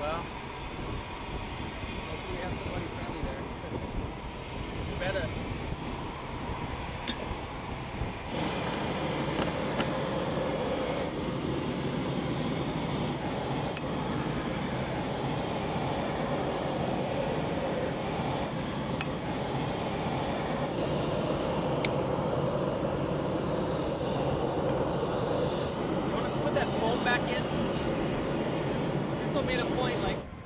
Well, hopefully we have somebody friendly there. You better. Back in. This will be the point, like